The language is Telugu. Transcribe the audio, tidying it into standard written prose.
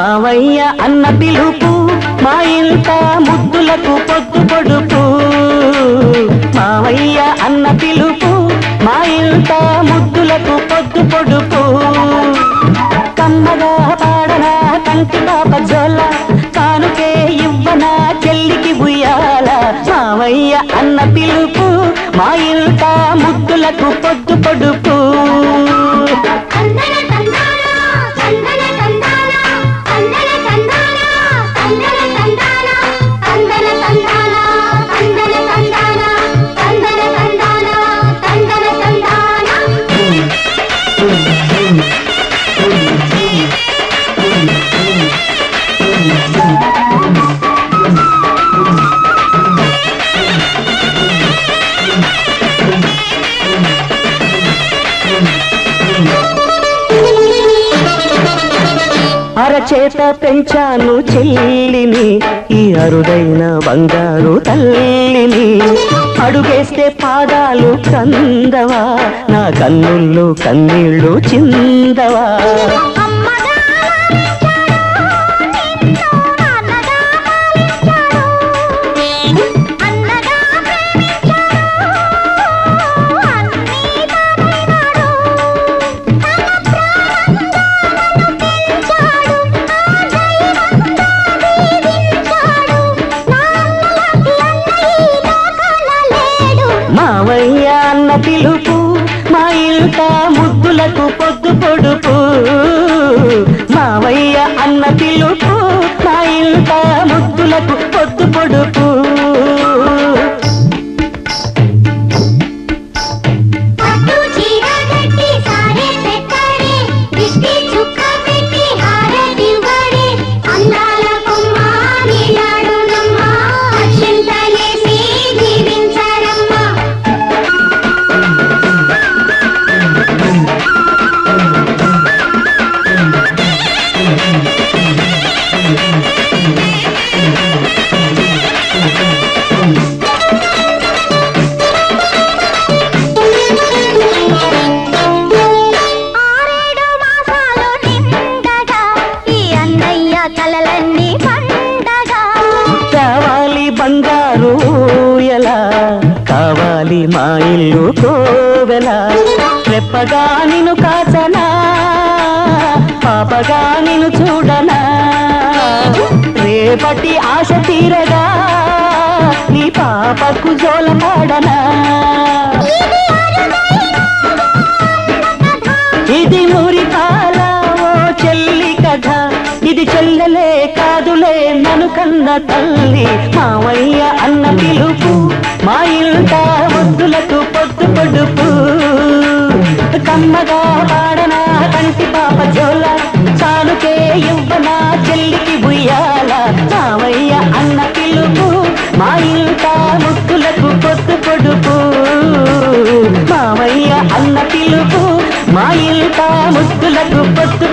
మావయ్య అన్న పిలుపు మా ఇంట ముద్దులకు పొద్దు పొడుపు మావయ్య అన్న పిలుపు మా ఇంట ముద్దులకు పొద్దు పొడుపు కమ్మగా పాడనా కంటి బాబ జోల కానుకే ఇవ్వనా చెల్లికి ఉయ్యాల మావయ్య అన్న పిలుపు మా ఇంట ముద్దులకు పొద్దు పొడుపు అరచేత పెంచాను చెల్లిని ఈ అరుదైన బంగారు తల్లిని అడుగేస్తే పాదాలు కందవా నా కన్నుల్లో కన్నీళ్ళు చిందవా మావయ్య అన్న పిలుపు మా ఇంట ముద్దులకు పొద్దు పొడుపు మావయ్య అన్న పిలుపు మా ఇంట ముద్దులకు పొద్దు పొడుపు బంగారు ఎలా కావాలి మా ఇల్లు కోవెలా రెప్పగా నిన్ను కాచనా పాపగా నిన్ను చూడనా రేపటి ఆశ తీరగా నీ పాపకు జోలపాడనా ఇది మురి కాల ఓ చెల్లి కథ ఇది చెల్లెలే కాదులే నన్ను కన్న తల్లి మావయ్య అన్న పిలుపు మా ఇంట ముద్దులకు పొద్దు పొడుపు కమ్మగా పాడనా కంటి పాప జోల చాలుకే ఇవ్వనా చెల్లికి బుయ్యాల మావయ్య అన్న పిలుపు మా ఇంట ముద్దులకు పొద్దు పొడుపు మావయ్య అన్న పిలుపు మా ఇంట ముద్దులకు పొద్దు